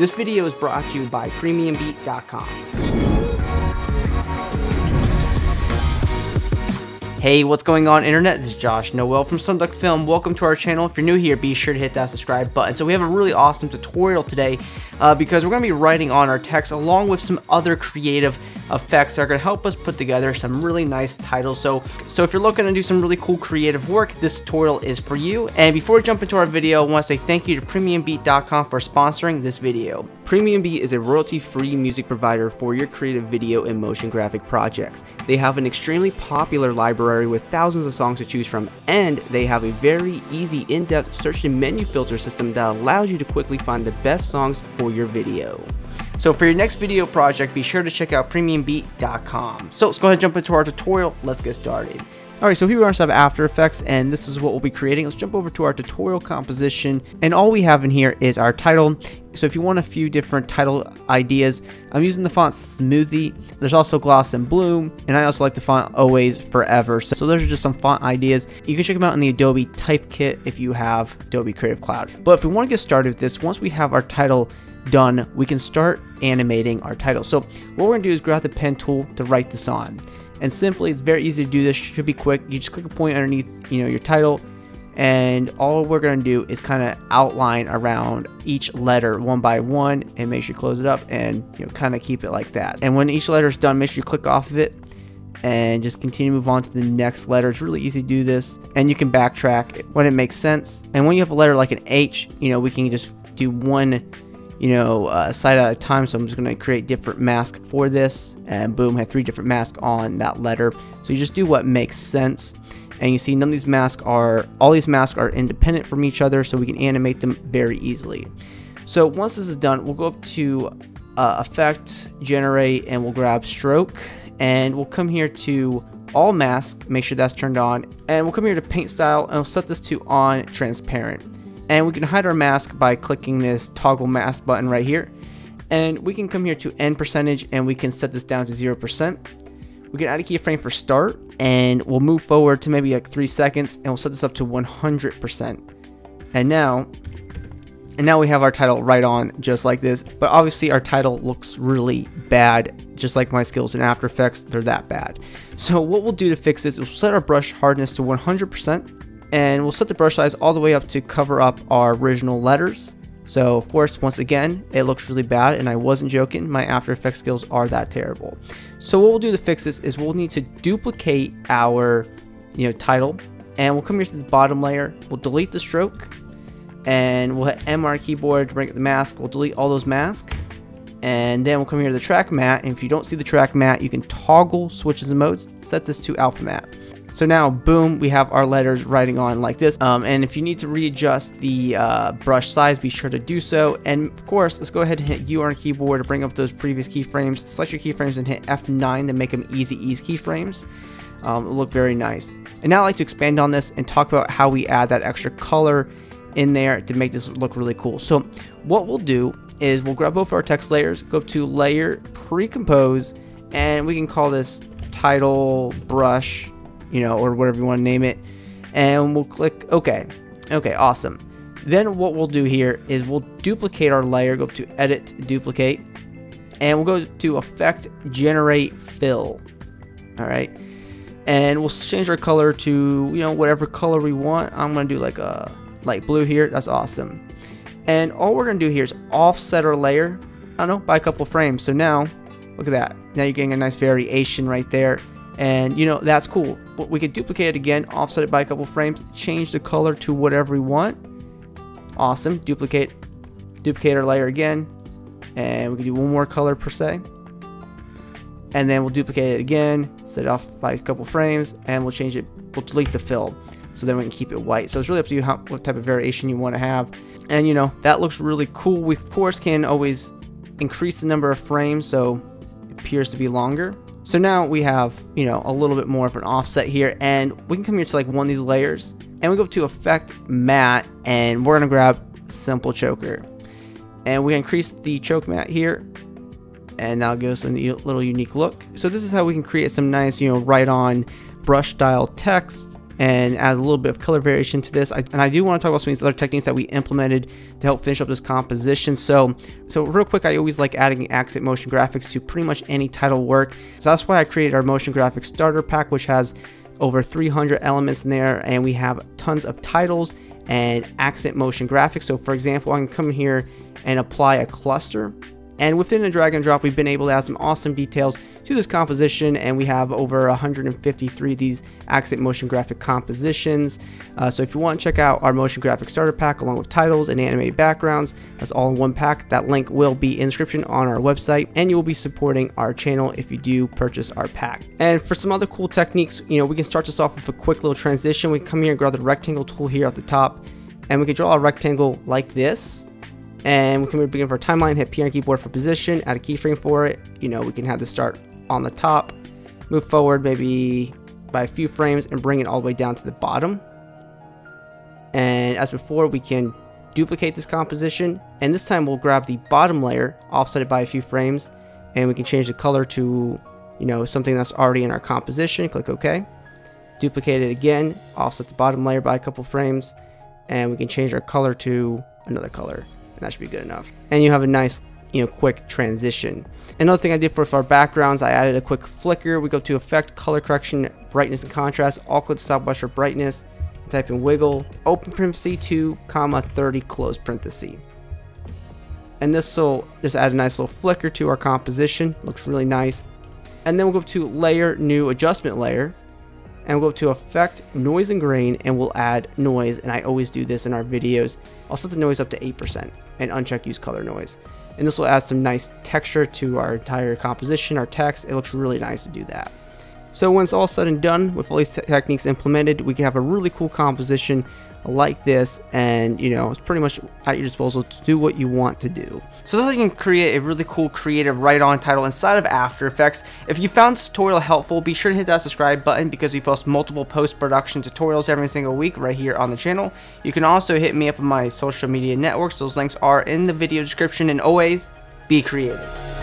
This video is brought to you by PremiumBeat.com. Hey, what's going on, internet? This is Josh Noel from SonduckFilm. Welcome to our channel. If you're new here, be sure to hit that subscribe button. So we have a really awesome tutorial today because we're going to be writing on our text along with some other creative effects that are going to help us put together some really nice titles. So if you're looking to do some really cool creative work, this tutorial is for you. And before we jump into our video, I want to say thank you to PremiumBeat.com for sponsoring this video. PremiumBeat is a royalty-free music provider for your creative video and motion graphic projects. They have an extremely popular library with thousands of songs to choose from, and they have a very easy in-depth search and menu filter system that allows you to quickly find the best songs for your video. So for your next video project, be sure to check out PremiumBeat.com. So let's go ahead and jump into our tutorial. Let's get started. Alright, so here we have After Effects, and this is what we'll be creating. Let's jump over to our tutorial composition, and all we have in here is our title. So if you want a few different title ideas, I'm using the font Smoothie. There's also Gloss and Bloom, and I also like the font Always Forever. So those are just some font ideas. You can check them out in the Adobe Type Kit if you have Adobe Creative Cloud. But if we want to get started with this, once we have our title done, we can start animating our title. So what we're going to do is grab the pen tool to write this on. And simply, it's very easy to do this, should be quick. You just click a point underneath, your title, and all we're gonna do is kind of outline around each letter one by one, and make sure you close it up and kind of keep it like that. And when each letter is done, make sure you click off of it and just continue to move on to the next letter. It's really easy to do this, and you can backtrack when it makes sense. And when you have a letter like an H, we can just do one side at a time. So I'm just gonna create different masks for this, and boom, I have three different masks on that letter. So you just do what makes sense. And you see none of these masks are, all these masks are independent from each other, so we can animate them very easily. So once this is done, we'll go up to Effect, Generate, and we'll grab Stroke, and we'll come here to All Masks, make sure that's turned on, and we'll come here to Paint Style, and we'll set this to On Transparent. And we can hide our mask by clicking this toggle mask button right here. And we can come here to end percentage, and we can set this down to 0%. We can add a keyframe for start, and we'll move forward to maybe like 3 seconds, and we'll set this up to 100%. And now we have our title right on just like this. But obviously our title looks really bad, just like my skills in After Effects, they're that bad. So what we'll do to fix this is we'll set our brush hardness to 100%. And we'll set the brush size all the way up to cover up our original letters. So of course, once again, it looks really bad, and I wasn't joking, my After Effects skills are that terrible. So what we'll do to fix this is we'll need to duplicate our title, and we'll come here to the bottom layer, we'll delete the stroke, and we'll hit M on our keyboard to bring up the mask, we'll delete all those masks, and then we'll come here to the track mat, and if you don't see the track mat, you can toggle switches and modes, set this to alpha mat. So now, boom, we have our letters writing on like this. And if you need to readjust the brush size, be sure to do so. And of course, let's go ahead and hit U on our keyboard to bring up those previous keyframes. Select your keyframes and hit F9 to make them easy ease keyframes. It'll look very nice. And now I'd like to expand on this and talk about how we add that extra color in there to make this look really cool. So what we'll do is we'll grab both our text layers, go to Layer, Pre-Compose, and we can call this Title Brush, or whatever you want to name it, and we'll click OK. Okay, awesome. Then what we'll do here is we'll duplicate our layer, go to Edit, Duplicate, and we'll go to Effect, Generate, Fill. All right, and we'll change our color to whatever color we want. I'm gonna do like a light blue here. That's awesome. And all we're gonna do here is offset our layer, by a couple frames. So now, look at that. Now you're getting a nice variation right there. And that's cool. But we could duplicate it again, offset it by a couple frames, change the color to whatever we want. Awesome. Duplicate our layer again, and we can do one more color per se, and then we'll duplicate it again, set it off by a couple frames, and we'll change it, we'll delete the fill, so then we can keep it white. So it's really up to you what type of variation you want to have. And that looks really cool. We of course can always increase the number of frames so it appears to be longer. So now we have, a little bit more of an offset here, and we can come here to like one of these layers, and we go to Effect, Matte, and we're gonna grab Simple Choker, and we increase the choke mat here, and that'll give us a little unique look. So this is how we can create some nice, right on brush style text. and add a little bit of color variation to this. And I do want to talk about some of these other techniques that we implemented to help finish up this composition. So real quick, I always like adding accent motion graphics to pretty much any title work. So that's why I created our motion graphics starter pack, which has over 300 elements in there, and we have tons of titles and accent motion graphics. So for example, I can come here and apply a cluster, and within a drag and drop, we've been able to add some awesome details to this composition, and we have over 153 of these accent motion graphic compositions. So if you want to check out our motion graphic starter pack along with titles and animated backgrounds, that's all in one pack. That link will be in the description on our website, and you will be supporting our channel if you do purchase our pack. And for some other cool techniques, you know, we can start this off with a quick little transition. We can come here and grab the rectangle tool here at the top, and we can draw a rectangle like this. And we can begin for our timeline, hit P on keyboard for position, add a keyframe for it. You know, we can have this start on the top, move forward maybe by a few frames, and bring it all the way down to the bottom. And as before, we can duplicate this composition, and this time we'll grab the bottom layer, offset it by a few frames, and we can change the color to, you know, something that's already in our composition. Click OK. Duplicate it again, offset the bottom layer by a couple frames, and we can change our color to another color. That should be good enough, and you have a nice, you know, quick transition. Another thing I did for our backgrounds, I added a quick flicker. We go to effect, color correction, brightness and contrast, all click stopwatch for brightness, type in wiggle, open parenthesis 2, 30, close parenthesis, and this will just add a nice little flicker to our composition. Looks really nice. And then we'll go to layer, new adjustment layer, and we'll go to effect, noise and grain, and we'll add noise. And I always do this in our videos. I'll set the noise up to 8% and uncheck use color noise, and this will add some nice texture to our entire composition, our text. It looks really nice to do that. So when it's all said and done, with all these techniques implemented, we can have a really cool composition like this, and you know, it's pretty much at your disposal to do what you want to do. So that's how you can create a really cool creative write-on title inside of After Effects. If you found this tutorial helpful, be sure to hit that subscribe button, because we post multiple post-production tutorials every single week right here on the channel. You can also hit me up on my social media networks. Those links are in the video description, and always be creative.